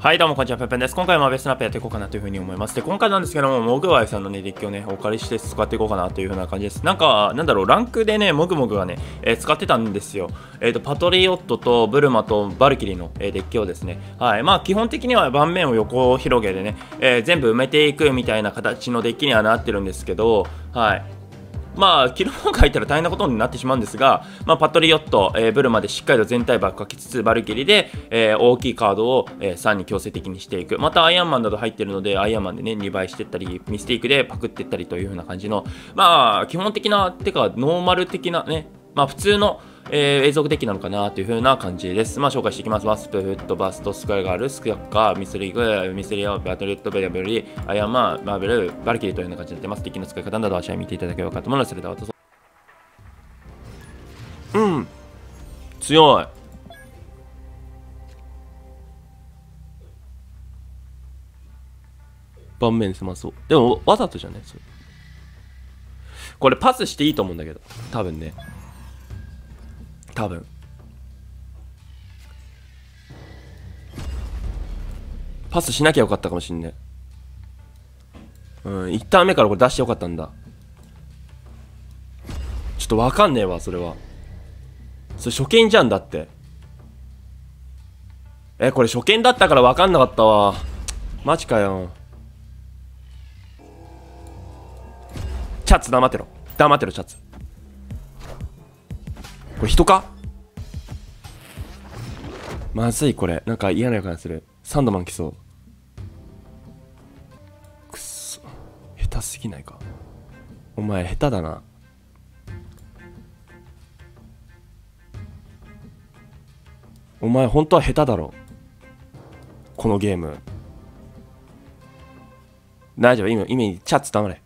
はいどうもこんにちは、ペペンです。今回もベストナップやっていこうかなというふうに思います。で、今回なんですけども、モグワイさんのね、デッキをね、お借りして使っていこうかなというふうな感じです。なんか、なんだろう、ランクでね、モグモグがね、使ってたんですよ。パトリオットとブルマとバルキリーの、デッキをですね、はい、まあ、基本的には盤面を横広げでね、全部埋めていくみたいな形のデッキにはなってるんですけど、はい。まあ、キルモンが入ったら大変なことになってしまうんですが、まあ、パトリオット、ブルマでしっかりと全体バックかけつつ、バルキリで、大きいカードを、3に強制的にしていく。また、アイアンマンなど入ってるので、アイアンマンでね、2倍していったり、ミステイクでパクっていったりという風な感じの、まあ、基本的な、てか、ノーマル的なね、まあ、普通の、永続的なのかなという風な感じです。まあ、紹介していきます。ワスプ、フット、バスト、スクエアガール、スクエアカー、ミスリーグ、ミスリア、バトルット、ベリアブリ、アイアンマン、マーベル、バルキリーというような感じになってます。敵の使い方などは試合見ていただければかと思います。それではどうぞ。うん、強い。盤面狭そう。でも、わざとじゃないそれ。これパスしていいと思うんだけど、多分ね。パスしなきゃよかったかもしんね。うん、1ターン目からこれ出してよかったんだ。ちょっとわかんねえわ、それは。それ初見じゃんだって。これ初見だったからわかんなかったわ。マジかよ。チャツ黙ってろ。黙ってろ、チャツ。これ人か？まずいこれ。なんか嫌な予感する。サンドマン来そう。くっそ。下手すぎないか。お前下手だな。お前本当は下手だろ。このゲーム。大丈夫。今にチャッツ黙れ。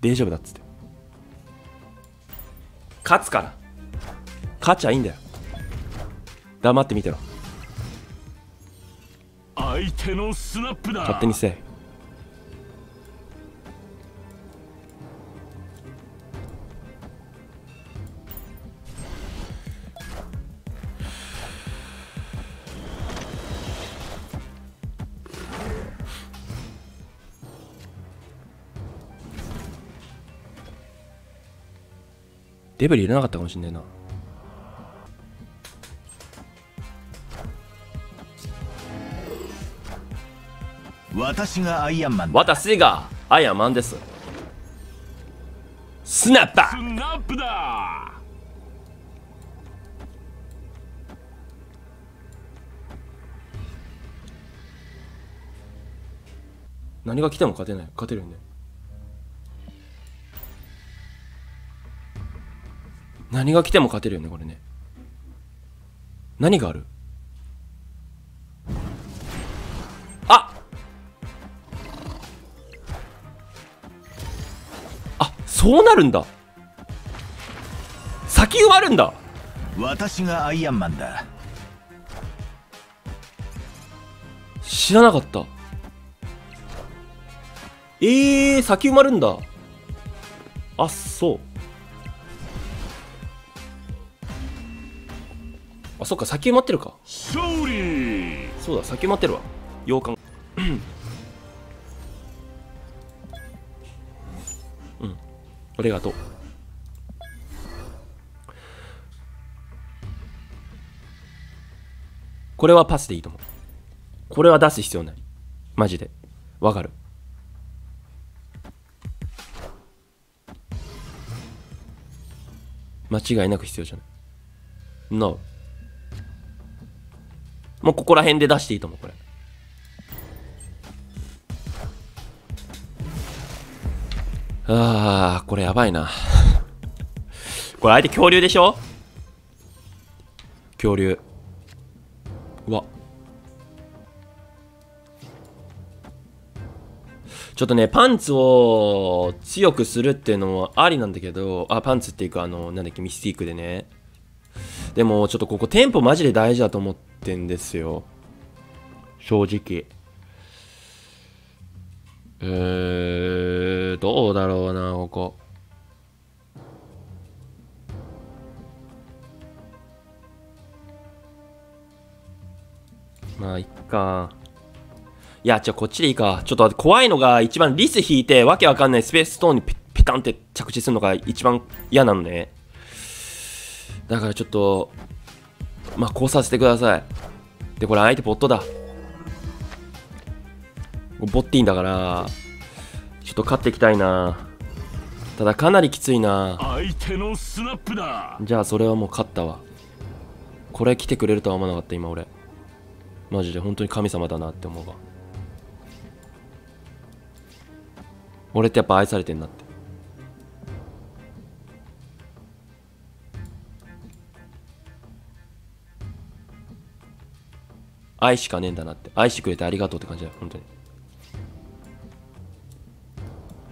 大丈夫だっつって。勝つから。勝ちゃいいんだよ。黙ってみてろ。相手のスナップだ。勝手にせえ。デブリ入れなかったかもしんないな。私がアイアンマン。私がアイアンマンです。スナッパー。スナップだ。何が来ても勝てない。勝てるよね。何が来ても勝てるよね、これね。何がある？そうなるんだ。先埋まるんだ。私がアイアンマンだ。知らなかった。先埋まるんだ。あ、そう。あ、そっか、先埋まってるか。勝利。そうだ、先埋まってるわ。洋館ありがとう。これはパスでいいと思う。これは出す必要ない。マジでわかる。間違いなく必要じゃない。 No。 もうここら辺で出していいと思う。これあー、これやばいな。これ相手恐竜でしょ。恐竜。うわ、ちょっとね、パンツを強くするっていうのもありなんだけど、あ、パンツっていうか、なんだっけ、ミスティックでね。でもちょっとここテンポマジで大事だと思ってんですよ、正直。どうだろうな、ここ。まあいっか。いや、じゃあこっちでいいか。ちょっと怖いのが、一番リス引いてわけわかんないスペースストーンにペタンって着地するのが一番嫌なのね。だからちょっとまあこうさせてください。でこれ相手ボットだ、ボッティンだからちょっと勝っていきたいな。ただかなりきついな。相手のスナップだ。じゃあそれはもう勝ったわ。これ来てくれるとは思わなかった今俺。マジで本当に神様だなって思うわ。俺ってやっぱ愛されてんなって。愛しかねえんだなって。愛してくれてありがとうって感じだよ本当に。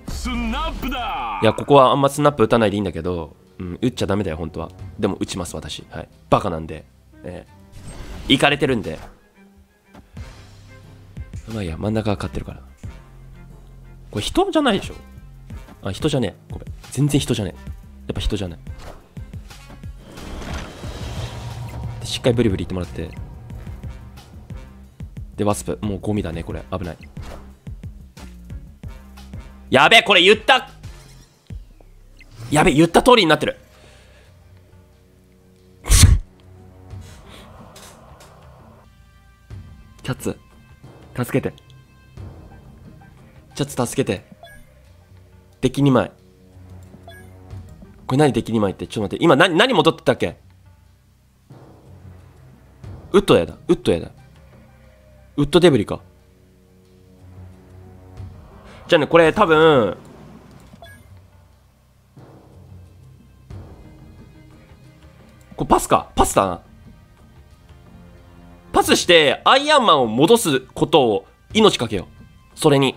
スナップだ。いやここはあんまスナップ打たないでいいんだけど、うん、打っちゃダメだよ本当は。でも打ちます私、はい、バカなんで、イカれてるんで。まあいいや、真ん中が勝ってるから。これ人じゃないでしょ。あ、人じゃねえ。これ全然人じゃねえ。やっぱ人じゃない。でしっかりブリブリいってもらって。でワスプもうゴミだねこれ。危ない。やべえ、これ言った。やべえ、言った通りになってる。キャッツ助けて、キャッツ助けて。デッキ2枚。これ何デッキ2枚って。ちょっと待って、今何戻ってたっけ。ウッドやだ、ウッドやだ、ウッドデブリか。じゃあね、これ多分これパスか、パスだな。パスしてアイアンマンを戻すことを命かけよう。それに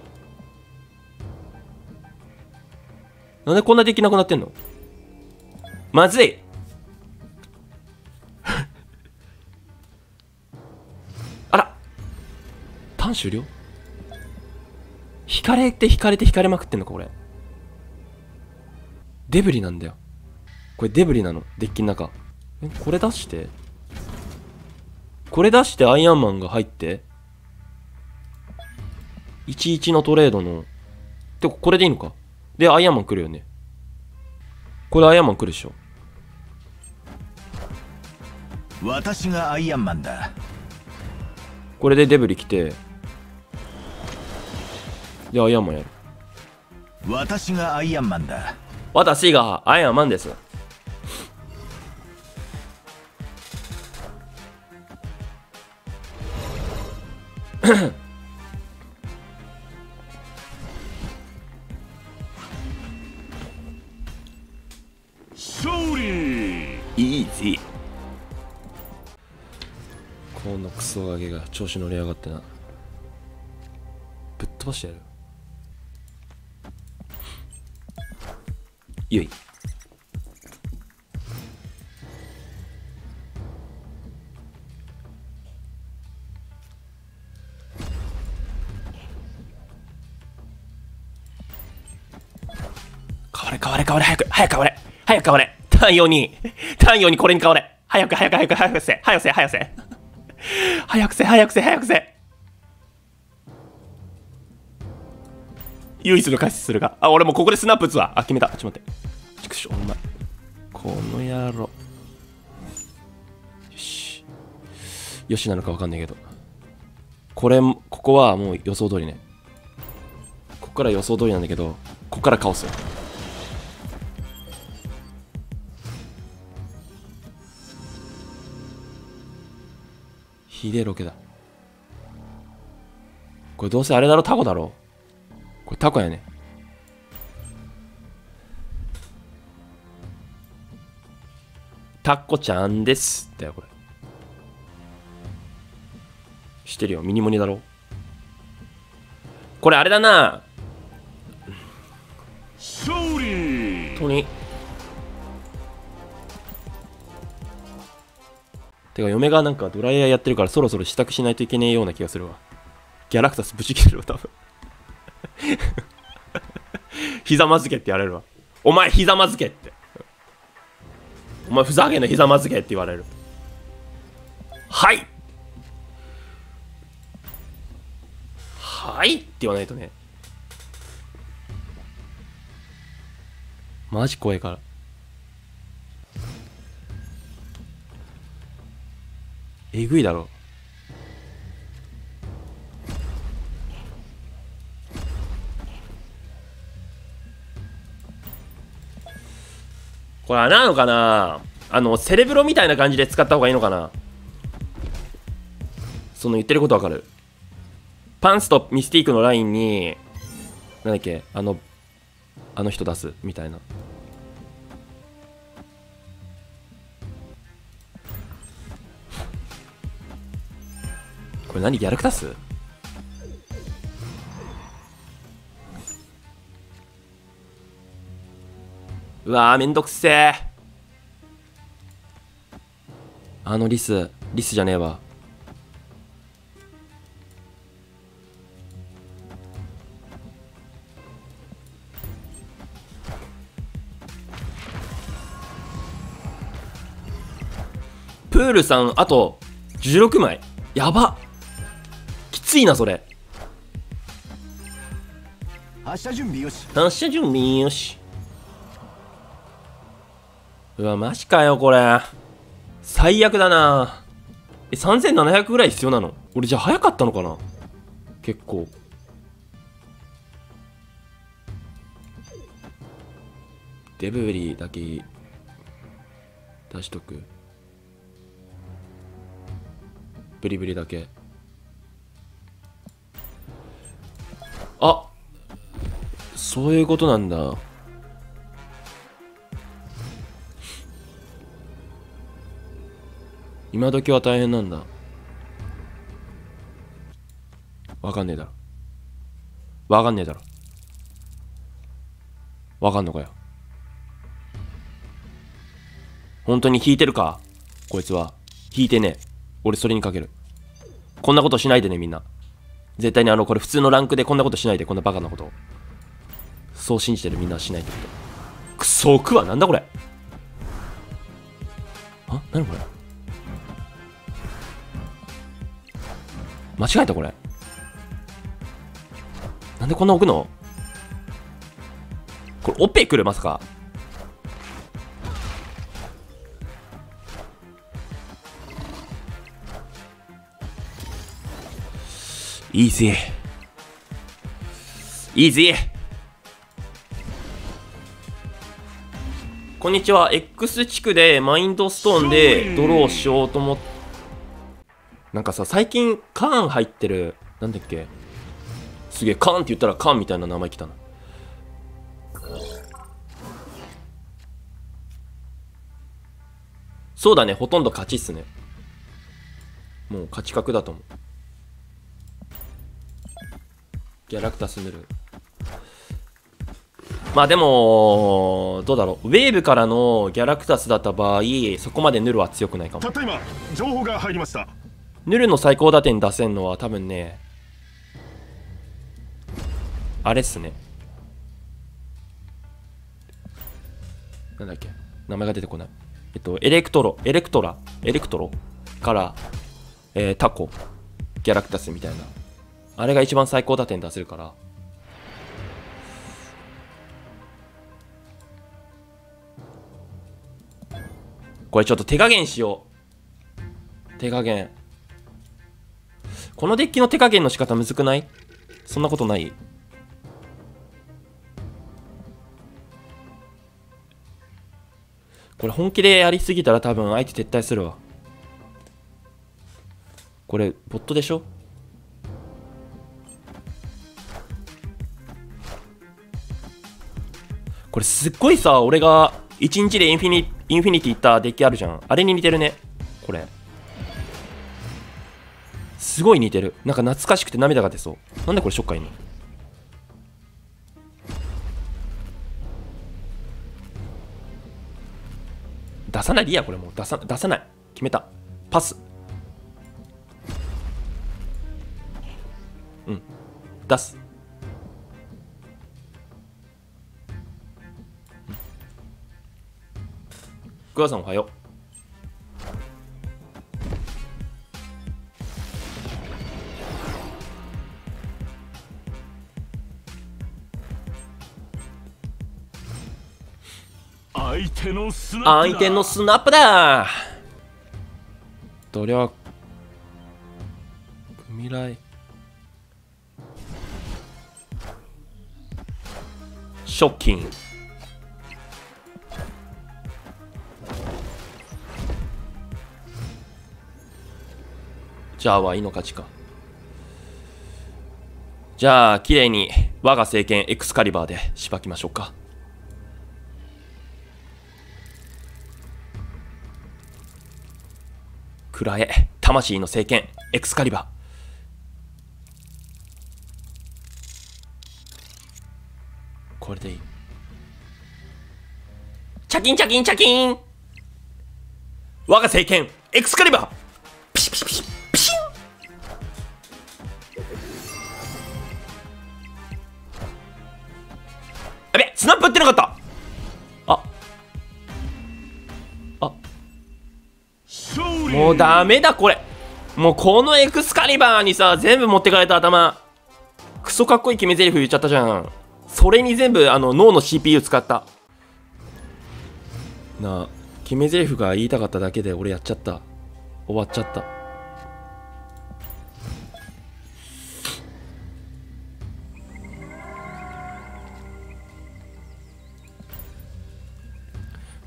なんでこんなできなくなってんの。まずい。終了。引かれて引かれて引かれまくってんのかこれ。デブリなんだよこれ。デブリなのデッキの中。これ出して、これ出してアイアンマンが入って11のトレードので、これでいいのか。でアイアンマン来るよねこれ。アイアンマン来るでしょ。私がアイアンマンだ。これでデブリ来て、で、アイアンマンやる。私がアイアンマンだ。私がアイアンマンです。勝利。イージー。このクソガキが調子乗りやがってな。ぶっ飛ばしてやる。ゆい。変われ変われ変われ、早く変われ、早く変われ。太陽にこれに変われ。早くせ。早くせ。唯一の解説するが。あ、俺もうここでスナップ打つわ。あ、決めた。ちょっと待って。ちくしょう、お前。この野郎。よし。よしなのかわかんないけど。ここはもう予想通りね。ここから予想通りなんだけど、ここからカオスよ。ひでえロケだ。これどうせあれだろ、タコだろ。これタコやね。タコちゃんです。だよ、これ。知ってるよ、ミニモニだろ。これあれだな。勝利。本当に。てか嫁がなんかドライヤーやってるからそろそろ支度しないといけねえような気がするわ。ギャラクタスぶち切れるわ多分。ひざまずけって言われるわ。お前ひざまずけって、お前ふざけんな、ひざまずけって言われる。はいはいって言わないとね。マジ怖いから。えぐいだろ。これ穴なのかな、セレブロみたいな感じで使った方がいいのかな。その言ってることわかる。パンツとミスティークのラインに、なんだっけ、あの人出すみたいな。これ何ギャラクタス？うわーめんどくせえ。リスじゃねえわ。プールさんあと16枚。やばきついなそれ。発射準備よし。うわマジかよこれ最悪だな。3700ぐらい必要なの。俺じゃあ早かったのかな。結構デブリだけ出しとく。ブリブリだけ。あ、そういうことなんだ。今時は大変なんだ。わかんねえだろ。わかんのかよ。本当に引いてるかこいつは。引いてねえ。俺それにかける。こんなことしないでねみんな。絶対にこれ普通のランクでこんなことしないで。こんなバカなことを。そう信じてるみんなはしないってこと。クソ食わ。なんだこれ。あ、なにこれ。間違えたこれ。なんでこんな置くのこれ。オペ来るまさか。イージーイージー。こんにちは。 X 地区でマインドストーンでドローしようと思って。なんかさ最近カーン入ってる。なんだっけ、すげえカーンって言ったらカーンみたいな名前来たな。そうだね、ほとんど勝ちっすね。もう勝ち確だと思う。ギャラクタス塗る。まあでもどうだろう。ウェーブからのギャラクタスだった場合そこまでヌルは強くないかも。たった今情報が入りました。ヌルの最高打点出せんのは多分ねあれっすね。なんだっけ名前が出てこない。エレクトロから、タコギャラクタスみたいなあれが一番最高打点出せるから。これちょっと手加減しよう。手加減。このデッキの手加減の仕方むずくない？そんなことない？これ本気でやりすぎたら多分相手撤退するわ。これボットでしょ？これすっごいさ、俺が1日でインフィニティ行ったデッキあるじゃん。あれに似てるね。これ。すごい似てる。なんか懐かしくて涙が出そう。なんでこれショッカーいんの？出さないでいいや、これもう。出さない。決めた。パス。うん。出す。クワさんおはよう。相手のスナップだ。どりゃ未来ショッキンじゃあはいいの勝ちか。じゃあ綺麗に我が聖剣エクスカリバーでしばきましょうか。くらえ魂の聖剣エクスカリバー。これでいい。チャキンチャキンチャキン。我が聖剣エクスカリバー。ピシピシピシピシン。やべ、スナップ打ってなかった。もうダメだこれ。もうこのエクスカリバーにさ全部持ってかれた。頭クソかっこいい決め台詞言っちゃったじゃん。それに全部脳の CPU 使ったなあ。決め台詞が言いたかっただけで俺やっちゃった。終わっちゃった。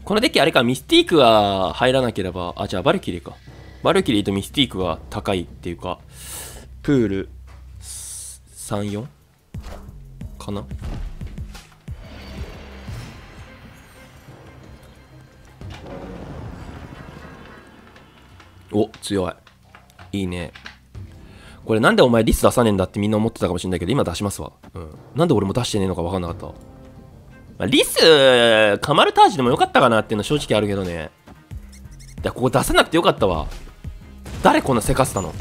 このデッキあれか、ミスティークが入らなければ、じゃあバルキリーか。バルキリーとミスティークが高いっていうか、プール3、4? かな。お、強い。いいね。これなんでお前リス出さねえんだってみんな思ってたかもしれないけど、今出しますわ。うん。なんで俺も出してねえのか分かんなかったわ。リス、カマルタージュでもよかったかなっていうの正直あるけどね。いや、ここ出さなくてよかったわ。誰こんなせかせたの。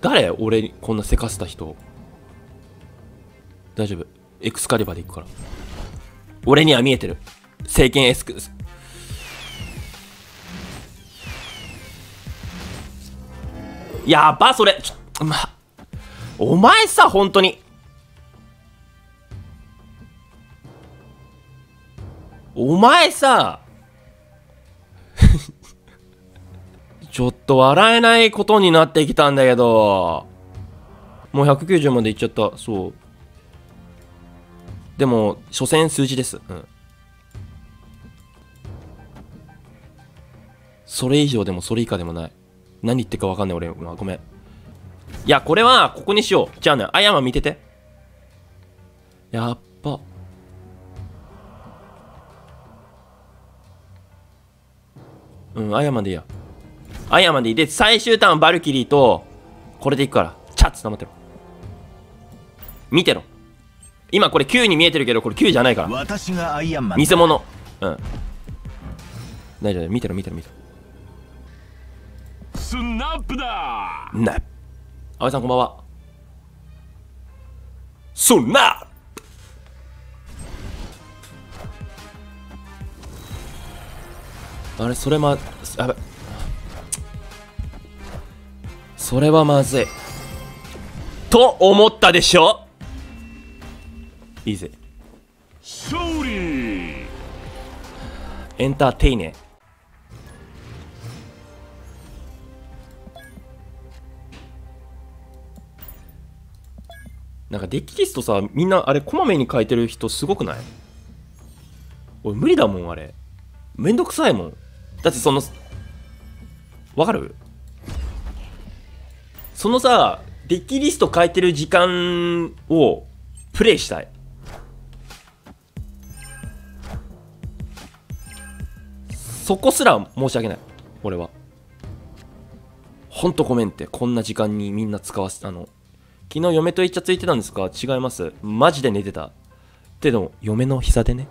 誰俺にこんなせかせた人。大丈夫。エクスカリバーでいくから。俺には見えてる。聖剣エスク。やば、それ。お前さ、本当に。お前さ、ちょっと笑えないことになってきたんだけど、もう190までいっちゃった、そう。でも、所詮数字です。うん。それ以上でもそれ以下でもない。何言ってるかわかんない、俺。ごめん。いや、これは、ここにしよう。じゃあね、アヤマ見てて。やっぱ。うん、アヤマでいいや。アヤマでいい。で、最終ターン、バルキリーと、これでいくから。チャッツ、黙ってろ。見てろ。今、これ9に見えてるけど、これ9じゃないから。私がアイアンマン。偽物。うん。大丈夫、見てろ、見てろ、見てろ。スナップだー。ナップ。阿部さんこんばんは。そんなあれ、それやばい、それはまずいと思ったでしょ。いいぜ、勝利エンターテイネー。なんかデッキリストさ、みんなあれこまめに書いてる人すごくない？俺無理だもん、あれめんどくさいもん。だってそのわかる？そのさ、デッキリスト書いてる時間をプレイしたい。そこすら申し訳ない、俺は。ほんとごめんって、こんな時間にみんな使わせたの。昨日嫁とイチャついてたんですか？違います。マジで寝てた。ってでも、嫁の膝でね。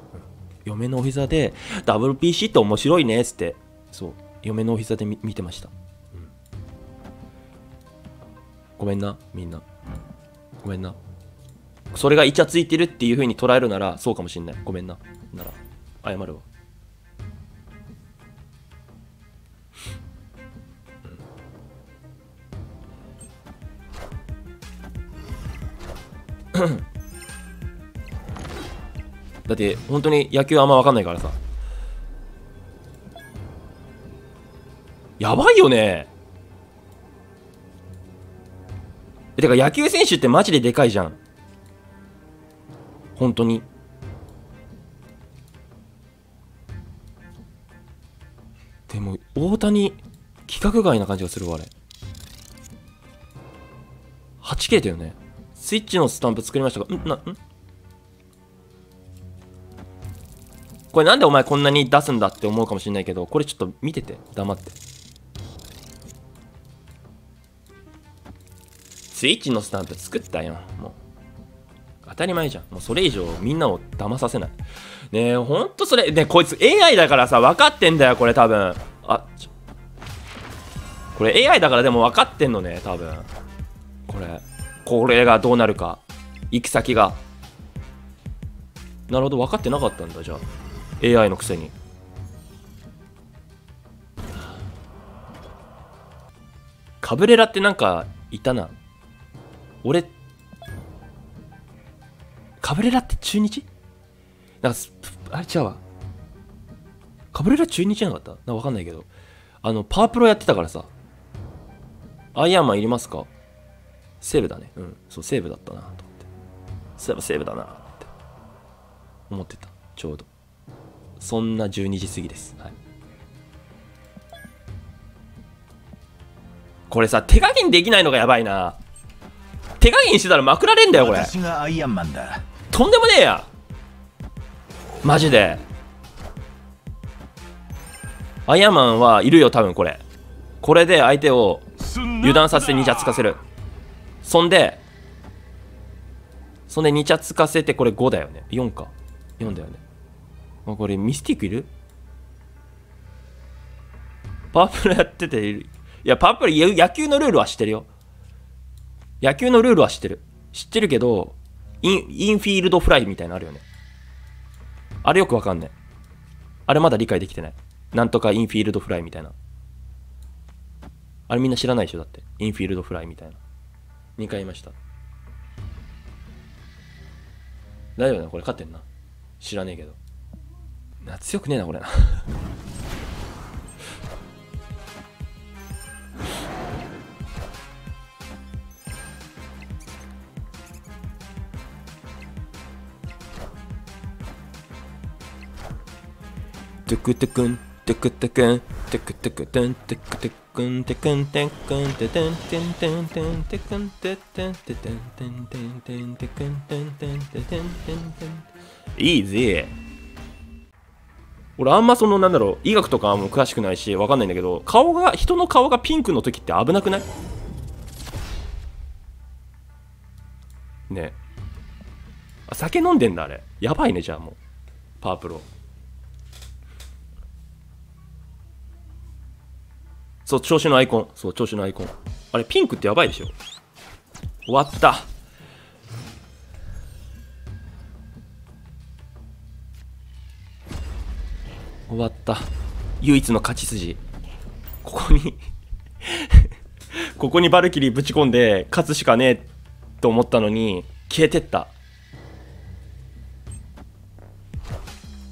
嫁のお膝で、WPC って面白いねっつって、そう、嫁のお膝で見てました。うん、ごめんな、みんな。ごめんな。それがイチャついてるっていう風に捉えるなら、そうかもしんない。ごめんな。なら、謝るわ。だって本当に野球あんま分かんないからさ。やばいよね。てか野球選手ってマジででかいじゃん本当に。でも大谷規格外な感じがするわ。あれ 8K だよね。スイッチのスタンプ作りましたか。これなんでお前こんなに出すんだって思うかもしれないけど、これちょっと見てて、黙って。スイッチのスタンプ作ったよ。もう当たり前じゃん。もうそれ以上みんなを騙させない。ねえ、ほんとそれ。ねえ、こいつ AI だからさ、分かってんだよ、これ多分。あ、これ AI だからでも分かってんのね、多分。これがどうなるか。行き先が。なるほど、分かってなかったんだ、じゃあ。AI のくせに。カブレラってなんか、いたな。俺、カブレラって中日？なんか、あれ違うわ。カブレラ中日じゃなかった？なんかわかんないけど。パワープロやってたからさ。アイアンマンいりますか？セーブだね。うん。そう、セーブだったなと思って。そういえばセーブだなって思ってた。ちょうど。そんな12時過ぎです。はい。これさ、手加減できないのがやばいな。手加減してたらまくられんだよこれ。私がアイアンマンだ。とんでもねえやマジで。アイアンマンはいるよ多分。これで相手を油断させて2着つかせる。そんで2着つかせて、これ5だよね。4か4だよね。これミスティックいる？パワープルやってている。いやパワープル野球のルールは知ってるよ。野球のルールは知ってるけど、インフィールドフライみたいなのあるよね。あれよくわかんない。あれまだ理解できてない。なんとかインフィールドフライみたいな。あれみんな知らないでしょだって。インフィールドフライみたいな。2回言いました。大丈夫だな、これ勝ってんな。知らねえけど。強くねえな、これな。トゥクトゥクントゥクトゥクントゥクトゥクトゥントゥクトゥクントゥクントゥクントゥクントゥクントゥクントゥクントゥクントゥクントゥクントゥクントゥクントゥクントゥクン。いいぜ。俺あんまそのなんだろう、医学とかも詳しくないしわかんないんだけど、人の顔がピンクの時って危なくない？ねえ。酒飲んでんだあれ。やばいねじゃあもう。パワープロ。そう、調子のアイコン。そう、調子のアイコン。あれ、ピンクってやばいでしょ。終わった。終わった。唯一の勝ち筋。ここに、ここにバルキリーぶち込んで、勝つしかねえと思ったのに、消えてった。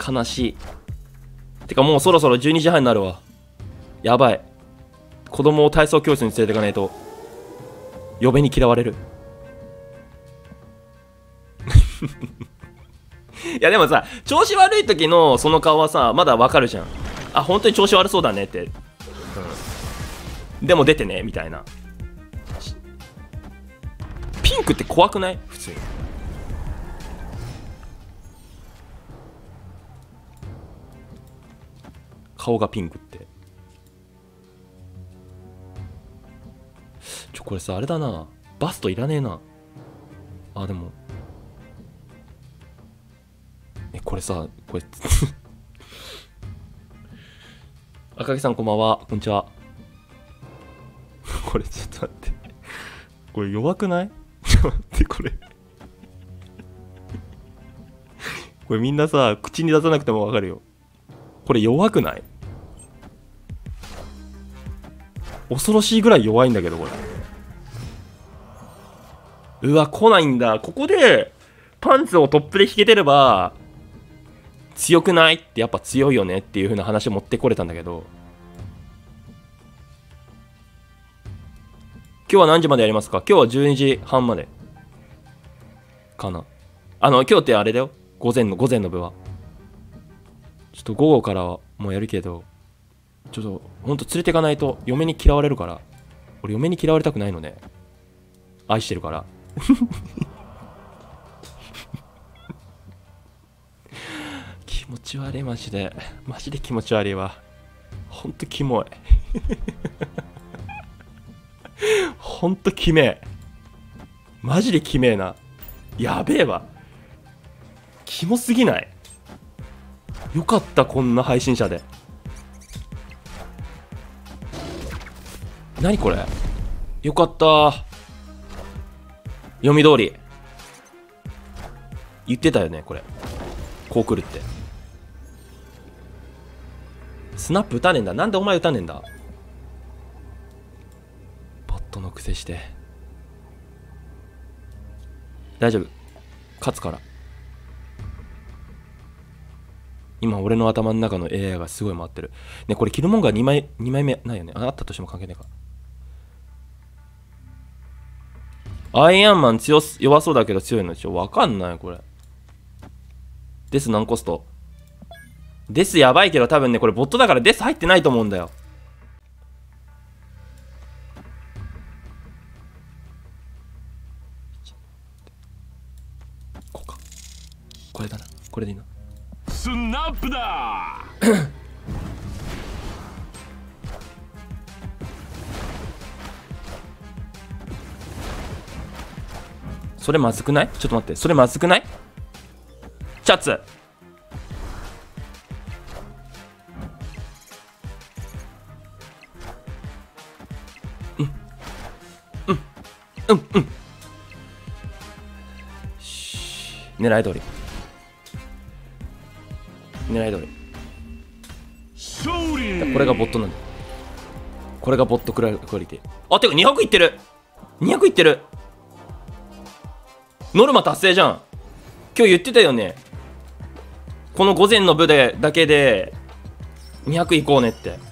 悲しい。てか、もうそろそろ12時半になるわ。やばい。子供を体操教室に連れていかないと嫁に嫌われる。いやでもさ、調子悪い時のその顔はさまだわかるじゃん。あ、本当に調子悪そうだねって、うん、でも出てねみたいな。ピンクって怖くない？普通に顔がピンクって。これさ、あれだな。バストいらねえな。あ、でも。これさ、これ。赤木さん、こんばんは。こんにちは。これ、ちょっと待って。これ、弱くない？ちょっと待って、これ。これ、みんなさ、口に出さなくてもわかるよ。これ、弱くない？恐ろしいぐらい弱いんだけど、これ。うわ、来ないんだ。ここでパンツをトップで引けてれば強くないって、やっぱ強いよねっていう風な話を持ってこれたんだけど、今日は何時までやりますか？今日は12時半までかな。今日ってあれだよ、午前の部はちょっと午後からもやるけど、ちょっとほんと連れてかないと嫁に嫌われるから。俺嫁に嫌われたくないのね、愛してるから気持ち悪い、マジで気持ち悪いわ。ほんとキモいほんとキメえ、マジでキメえな、やべえわ、キモすぎない？よかった、こんな配信者で。何これ、よかった、読み通り言ってたよね、これこう来るって。スナップ打たねえんだ、なんでお前打たねえんだ、ボットのくせして。大丈夫、勝つから。今俺の頭の中の AI がすごい回ってるね。これキルモンガー2枚目ないよね。 あったとしても関係ないか。アイアンマン弱そうだけど強いのでしょ。わかんない、これ。デス何コスト？デスやばいけど多分ね、これボットだからデス入ってないと思うんだよ。こうか。これだな。これでいいな。スナップだそれまずくない？ちょっと待って、それまずくない？チャツ狙い通り狙い通り、これがボットなんだ、これがボットクオリティ。あ、てか200いってる、200いってる、ノルマ達成じゃん。今日言ってたよね、この午前の部でだけで200いこうねって。